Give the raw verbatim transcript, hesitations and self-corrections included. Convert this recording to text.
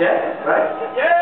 Yes, right? Yes!